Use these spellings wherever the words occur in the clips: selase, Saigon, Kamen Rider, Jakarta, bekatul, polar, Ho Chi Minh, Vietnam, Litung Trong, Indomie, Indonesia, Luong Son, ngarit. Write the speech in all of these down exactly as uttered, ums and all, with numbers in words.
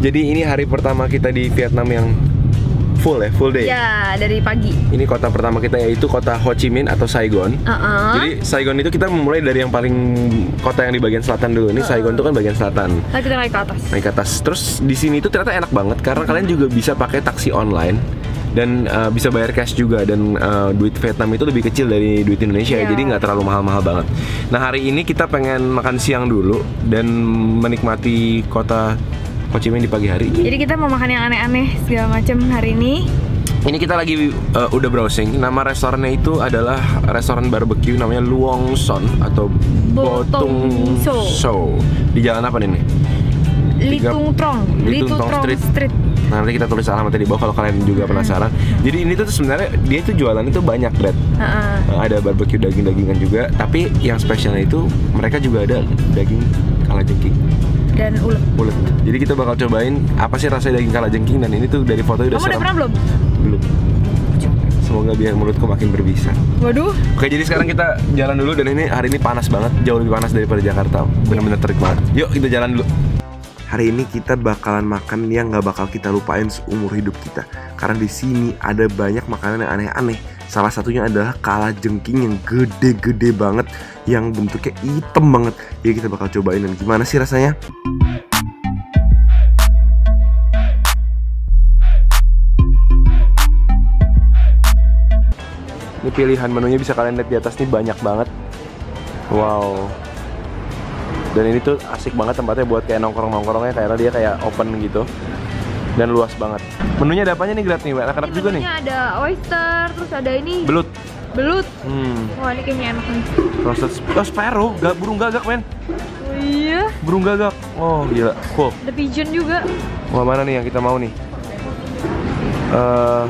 Jadi ini hari pertama kita di Vietnam yang full ya, full day? Ya, dari pagi. Ini kota pertama kita, yaitu kota Ho Chi Minh atau Saigon. uh-uh. Jadi Saigon itu kita memulai dari yang paling kota yang di bagian selatan dulu. Ini uh-uh. Saigon itu kan bagian selatan. Nah, kita naik ke atas. Naik ke atas. Terus di sini itu ternyata enak banget karena kalian juga bisa pakai taksi online dan uh, bisa bayar cash juga, dan uh, duit Vietnam itu lebih kecil dari duit Indonesia, yeah. Jadi nggak terlalu mahal-mahal banget. Nah, hari ini kita pengen makan siang dulu dan menikmati kota Ho Chi Minh di pagi hari. Jadi kita mau makan yang aneh-aneh segala macam hari ini. Ini kita lagi uh, udah browsing. Nama restorannya itu adalah restoran barbecue namanya Luong Son atau Botong So. Di jalan apa nih? Litung Trong. Litung Trong Street. Street. Nah, nanti kita tulis alamatnya di bawah kalau kalian juga penasaran. Hmm. Jadi ini tuh sebenarnya dia tuh jualan itu banyak, Brad. Uh-uh. Ada barbecue daging-dagingan juga, tapi yang spesialnya itu mereka juga ada daging kalajengking dan ulet. Ulet. Jadi kita bakal cobain apa sih rasanya daging kalajengking, dan ini tuh dari foto udah. Kamu udah pernah belum? Belum. Semoga biar mulutku makin berbisa. Waduh. Oke, jadi sekarang kita jalan dulu, dan ini hari ini panas banget, jauh lebih panas daripada Jakarta. Benar-benar terik banget. Yuk kita jalan dulu. Hari ini kita bakalan makan yang nggak bakal kita lupain seumur hidup kita. Karena di sini ada banyak makanan yang aneh-aneh. Salah satunya adalah kalajengking yang gede-gede banget, yang bentuknya hitam banget. Ya, kita bakal cobain dan gimana sih rasanya? Ini pilihan menunya bisa kalian lihat di atas nih, banyak banget. Wow. Dan ini tuh asik banget tempatnya buat kayak nongkrong-nongkrongnya, karena dia kayak open gitu dan luas banget. Menunya ada apanya nih, Grab nih? Enak-enak juga nih. Ada oyster, terus ada ini belut. Belut. Hmm. Wah, ini kayaknya enak nih. Roasted oh, sparrow, gak, burung gagak, men. Oh, iya. Burung gagak. Oh, gila. Cool. Ada pigeon juga. Wah, mana nih yang kita mau nih? Uh,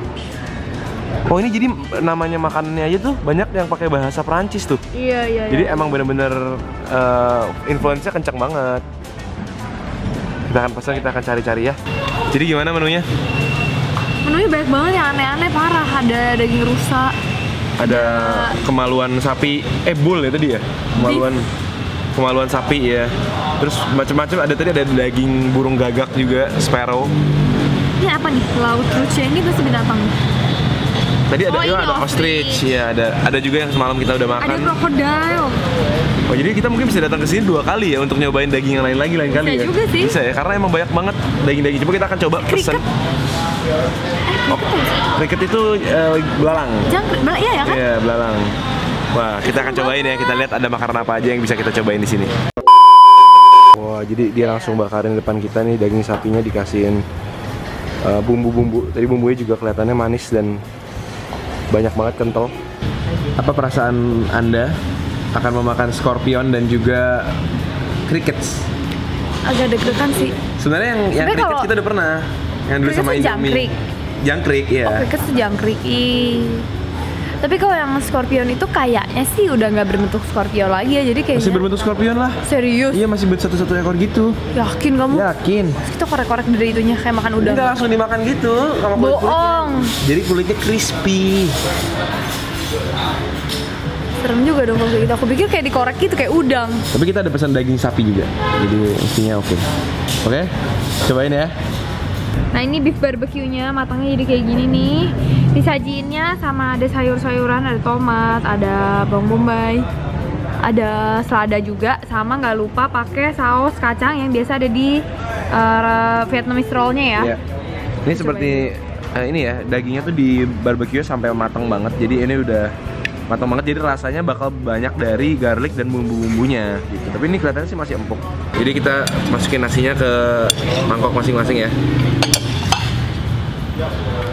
oh, ini jadi namanya makanannya aja tuh banyak yang pakai bahasa Perancis tuh. Iya, iya. Jadi iya. Emang bener-bener uh, influence-nya kencang banget. Kita akan pesan, kita akan cari-cari ya. Jadi gimana menunya? Menunya banyak banget yang aneh-aneh parah. Ada daging rusa, ada kemaluan sapi, eh bull ya tadi ya? Kemaluan kemaluan sapi ya. Terus macam-macam, ada tadi ada daging burung gagak juga, sparrow. Ini apa nih? Laut lucu, ini pasti binatang. Tadi ada, oh, ya, ada ostrich, ya ada ada juga yang semalam kita udah makan. Ada krokodil. Oh, jadi kita mungkin bisa datang ke sini dua kali ya untuk nyobain daging yang lain lagi lain bisa kali ya. Juga sih. Bisa ya, karena emang banyak banget daging-daging. Coba kita akan coba pesan. Oh, cricket itu uh, belalang. Jangan, iya ya kan? Iya, belalang. Wah, kita akan cobain ya. Kita lihat ada makanan apa aja yang bisa kita cobain di sini. Wah, jadi dia langsung bakarin depan kita nih, daging sapinya dikasihin uh, bumbu-bumbu. Tadi bumbunya juga kelihatannya manis dan banyak banget, kental. Apa perasaan Anda akan memakan scorpion dan juga crickets? Agak deg-degan sih. Sebenarnya yang, yang crickets kita udah pernah. Yang dulu sama Indomie. Jangkrik. Jangkrik, ya. Oh, crickets jangkrik. Ih. Tapi kalau yang scorpion itu kayaknya sih udah nggak berbentuk scorpion lagi ya, jadi kayaknya masih berbentuk scorpion lah. Serius? Iya, masih satu-satu ekor gitu. Yakin kamu? Yakin. Terus kita korek-korek dari itunya kayak makan udang. Enggak, langsung dimakan gitu sama kulit-kulitnya. Bohong. Jadi kulitnya crispy. Serem juga dong kalau gitu. Aku pikir kayak dikorek gitu kayak udang. Tapi kita ada pesan daging sapi juga, jadi mestinya oke. Okay. Oke, okay? Cobain ya. Nah, ini beef barbecue-nya matangnya jadi kayak gini nih. Disajiinnya sama ada sayur-sayuran, ada tomat, ada bawang bombay, ada selada juga, sama nggak lupa pakai saus kacang yang biasa ada di uh, Vietnamese roll-nya ya. Iya. Ini coba seperti uh, ini ya, dagingnya tuh di barbecue sampai matang banget. Jadi ini udah matang banget, jadi rasanya bakal banyak dari garlic dan bumbu-bumbunya gitu. Tapi ini kelihatannya sih masih empuk. Jadi kita masukin nasinya ke mangkok masing-masing ya.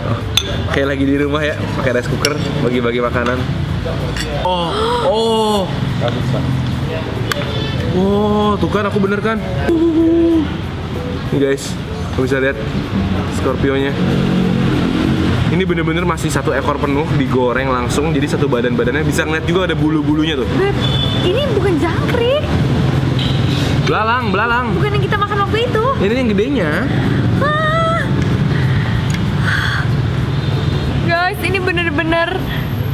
Oh, kayak lagi di rumah ya, pakai rice cooker, bagi-bagi makanan. Oh, oh, oh, tuh kan aku bener kan? Uhuh. Nih guys, kamu bisa lihat scorpionnya. Ini bener-bener masih satu ekor penuh, digoreng langsung, jadi satu badan-badannya. Bisa ngeliat juga ada bulu-bulunya tuh. Beb, ini bukan jangkrik. Belalang, belalang. Bukan yang kita makan waktu itu. Ini yang gedenya. Guys, ini bener-bener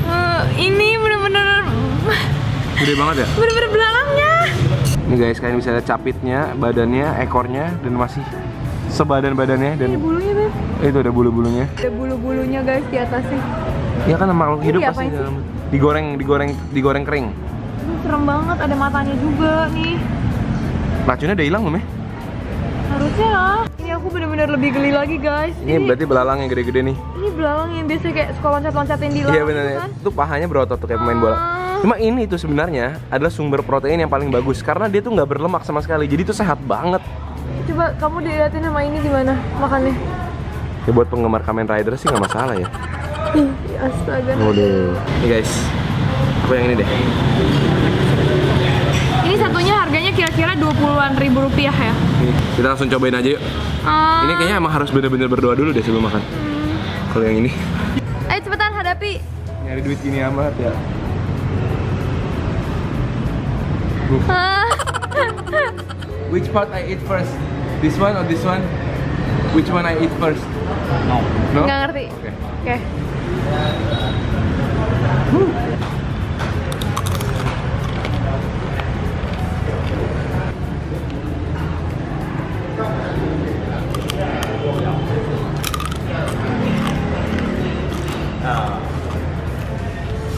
uh, ini bener-bener gede banget ya? Bener-bener belalangnya. Ini guys, kalian bisa lihat capitnya, badannya, ekornya, dan masih sebadan badannya dan ini bulunya guys. Itu ada bulu-bulunya. Ada bulu-bulunya guys di atasnya. Iya kan makhluk hidup pasti dalam. Digoreng, digoreng, digoreng kering. Aduh, serem banget, ada matanya juga nih. Racunnya udah hilang belum ya? Harusnya lah. Ini aku benar-benar lebih geli lagi guys. Ini Jadi, berarti belalang yang gede-gede nih. Ini belalang yang biasa kayak suka loncat-loncatin di laut. Iya benar. Kan? Itu pahanya berotot tuh kayak pemain bola. Cuma ini itu sebenarnya adalah sumber protein yang paling bagus karena dia tuh nggak berlemak sama sekali. Jadi itu sehat banget. Coba kamu dilihatin sama ini gimana makannya? Ya buat penggemar Kamen Rider sih nggak masalah ya. Astaga. Waduh. Nih guys, aku yang ini deh. Ini satunya harganya kira-kira dua puluhan ribu rupiah ya. Kita langsung cobain aja yuk. Uh... Ini kayaknya emang harus bener-bener berdoa dulu deh sebelum makan. Hmm. Kalau yang ini. Ayo cepetan hadapi. Nyari duit gini amat ya. Which part I eat first? This one or this one? Which one I eat first? No. No? Nggak ngerti. Oke. Okay. Okay. Hmm.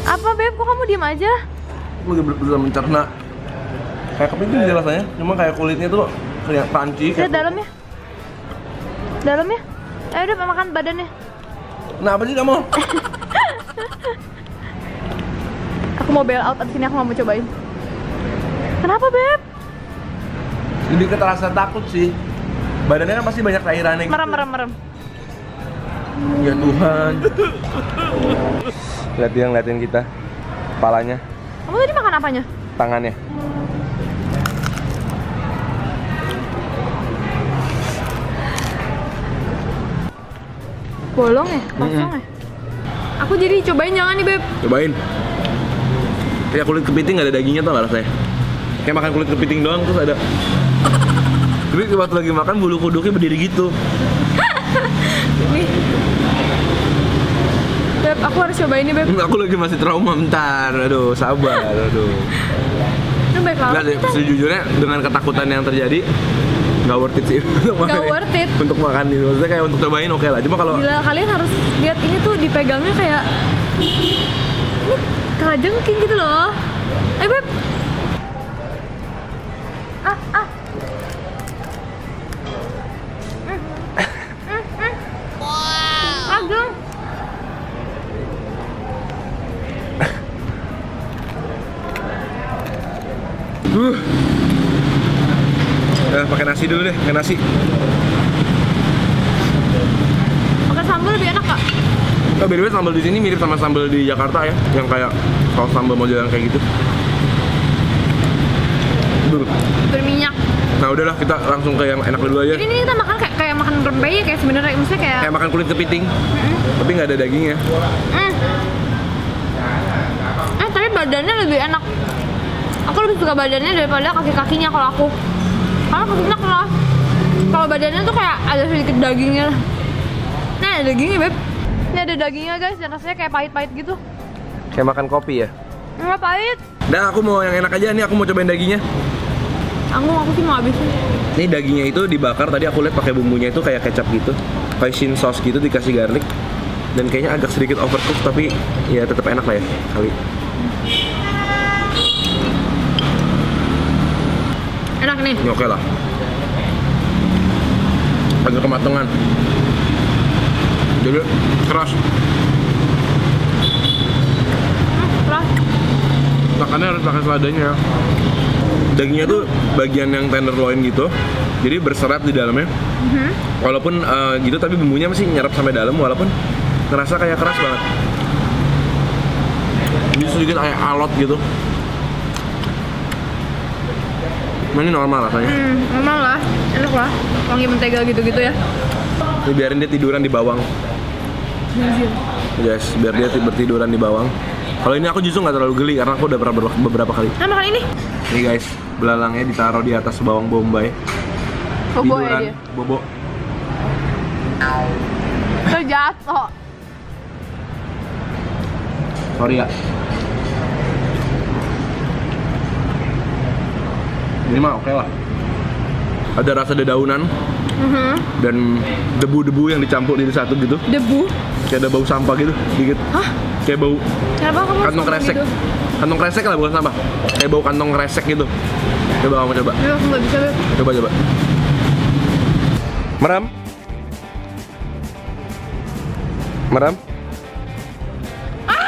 Apa Beb? Kok kamu diem aja? Aku belum mencerna. Kayak kepiting sih rasanya, cuma kayak kulitnya tuh kayak panci. Lihat dalamnya. Dalamnya? Ayo udah makan badannya. Nah, apa sih kamu? Aku mau bail out, abis ini aku gak mau cobain. Kenapa, Beb? Jadi terasa takut sih. Badannya kan pasti banyak cairannya gitu. Merem, merem, merem. Ya Tuhan. Lihat dia ngeliatin kita. Kepalanya. Kamu tadi makan apanya? Tangannya. Bolong ya? Kosong mm-hmm. ya? Aku jadi cobain jangan nih, Beb. Cobain. Kayak kulit kepiting gak ada dagingnya tau gak rasanya? Kayak makan kulit kepiting doang terus ada. Tapi waktu lagi makan bulu kuduknya berdiri gitu. Beb, aku harus cobain nih, Beb. Aku lagi masih trauma, bentar. Aduh, sabar. Aduh. Itu baik banget. Sejujurnya dengan ketakutan yang terjadi, nggak worth it sih untuk makan. Nggak worth it. Untuk makan itu maksudnya kayak untuk cobain oke okay lah. Cuma kalau kalian harus lihat ini tuh dipegangnya kayak ini kajengking gitu loh. Eh Beb. Ah ah. Mm. Mm, mm. Wow. Ageng. uh. Pakai nasi dulu deh, pakai nasi. Pakai sambal lebih enak kak? Oh, beda-beda sambal di sini mirip sama sambal di Jakarta ya, yang kayak saus sambal mojokan kayak gitu. Duh. Berminyak. Nah udahlah kita langsung ke yang enak dulu aja. Jadi ini kita makan kayak kayak makan rempeyek kayak sebenarnya, maksudnya kayak kayak makan kulit kepiting, mm-hmm. tapi nggak ada dagingnya. Mm. Eh tapi badannya lebih enak. Aku lebih suka badannya daripada kaki-kakinya kalau aku. Karena enak loh. Kalau badannya tuh kayak ada sedikit dagingnya. Nah ada dagingnya Beb. Ini ada dagingnya guys dan rasanya kayak pahit-pahit gitu. Kayak makan kopi ya? Enggak pahit. Nah aku mau yang enak aja nih, aku mau cobain daginya. Aku, aku sih mau habisin. Ini dagingnya itu dibakar, tadi aku lihat pakai bumbunya itu kayak kecap gitu. Hoisin sauce gitu dikasih garlic. Dan kayaknya agak sedikit overcooked tapi ya tetap enak lah ya kali. Enak nih. Ini oke lah. Agak kematangan. Jadi keras. Hmm, keras. Makannya harus pakai seadanya. Dagingnya tuh bagian yang tenderloin gitu. Jadi berserat di dalamnya. Mm-hmm. Walaupun uh, gitu tapi bumbunya masih nyerap sampai dalam walaupun ngerasa kayak keras banget. Ini sedikit kayak alot gitu. Ini normal rasanya. Hmm, normal lah, enak lah. Wangi mentega gitu-gitu ya. Ini biarin dia tiduran di bawang. Jujur. Guys, biar dia bertiduran di bawang. Kalau ini aku justru nggak terlalu geli karena aku udah pernah beberapa kali. Nah, makan ini. Nih guys, belalangnya ditaruh di atas bawang bombay. Bobo ya dia. Bobo. Terjatuh. Sorry ya. Ini mah oke lah. ada rasa dedaunan mm-hmm. dan debu-debu yang dicampur jadi satu gitu. Debu? Kayak ada bau sampah gitu, dikit. Hah? Kayak bau kantong kresek gitu? Kantong kresek lah, bukan sampah. Kayak bau kantong kresek gitu. Coba kamu coba. Ya, aku nggak bisa. Coba-coba Meram Meram ah!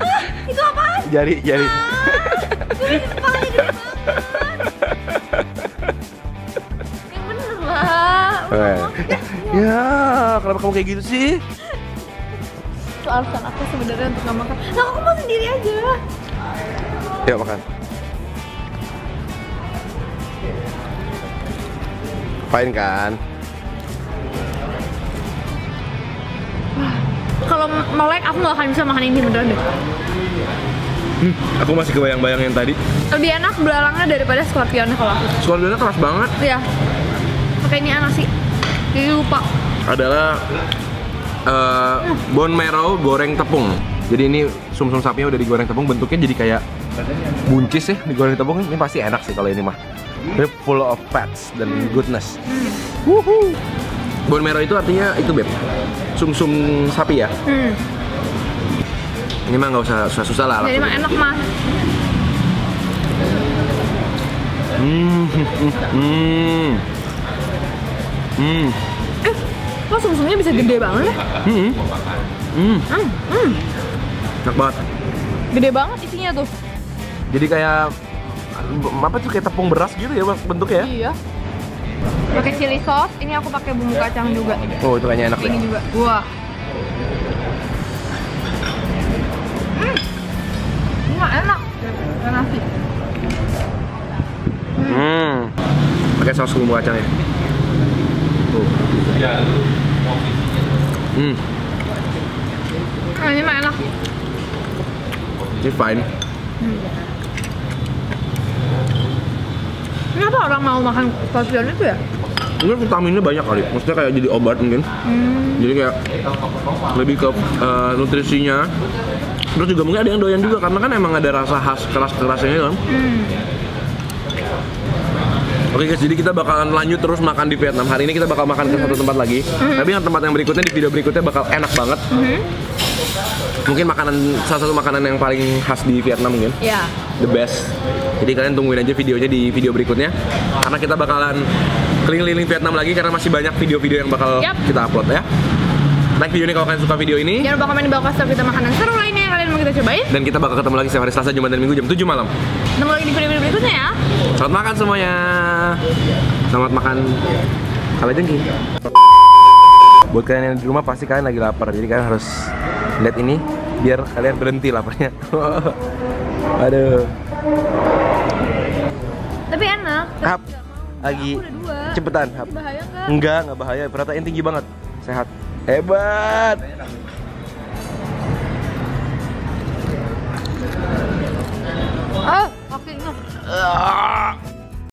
Ah, itu apaan? Jari, jari ah, yang bener lah. Ya, kenapa kamu kayak gitu sih? Itu alasan aku sebenarnya untuk nggak makan. Nah, aku mau sendiri aja. Yuk makan. Fine kan? Kalau melek aku nggak akan bisa makan ini beneran deh. Hmm, aku masih kebayang-bayang yang tadi. Lebih enak belalangnya daripada skorpionnya kalau aku. Skorpionnya keras banget. Iya. Pakai ini enak sih. Jadi lupa. Adalah uh, hmm. bone marrow goreng tepung. Jadi ini sumsum sapinya udah digoreng tepung, bentuknya jadi kayak buncis ya digoreng tepung. Ini pasti enak sih kalau ini mah. Ini full of fats dan goodness. Hmm. Woohoo. Bone marrow itu artinya itu beb. Sumsum sapi ya. Hmm. Ini mah nggak usah susah-susah lah. Jadi mah enak mah. Hmm, hmm, hmm. Eh, kok sumsumnya bisa gede banget ya? Hmm, hmm, hmm. Enak banget. Gede banget isinya tuh. Jadi kayak apa tuh kayak tepung beras gitu ya bentuknya? Iya. Pakai chili sauce. Ini aku pakai bumbu kacang juga. Oh itu kayaknya enak. Ini juga. Wah. Enak, enak sih. Hmm. Pakai saus bumbu kacang ya. Tuh. Hmm. Ah, ini mah enak. Ini fine. Hmm. Kenapa orang mau makan skorpion itu ya? Mungkin vitaminnya banyak kali. Maksudnya kayak jadi obat mungkin. Hmm. Jadi kayak lebih ke uh, nutrisinya. Terus juga mungkin ada yang doyan juga, karena kan emang ada rasa khas keras-kerasnya kan. Hmm. Oke guys, jadi kita bakalan lanjut terus makan di Vietnam. Hari ini kita bakal makan ke satu tempat lagi. Hmm. Tapi yang tempat yang berikutnya, di video berikutnya bakal enak banget. Hmm. Mungkin makanan, salah satu makanan yang paling khas di Vietnam mungkin. Yeah. The best. Jadi kalian tungguin aja videonya di video berikutnya. Karena kita bakalan keliling-keliling Vietnam lagi, karena masih banyak video-video yang bakal yep. kita upload ya. Like video ini kalau kalian suka video ini. Jangan lupa komen di bawah kasih kita makanan seru lainnya yang kalian mau kita cobain. Dan kita bakal ketemu lagi setiap hari Selasa, Jumat dan Minggu jam tujuh malam. Ketemu lagi di video-video berikutnya ya. Selamat makan semuanya. Selamat makan kalajengking. Buat kalian yang di rumah pasti kalian lagi lapar. Jadi kalian harus lihat ini biar kalian berhenti laparnya. Aduh. Tapi enak. Hap. Lagi cepetan hap. Bahaya enggak? Enggak, enggak bahaya. Protein tinggi banget. Sehat. Hebat.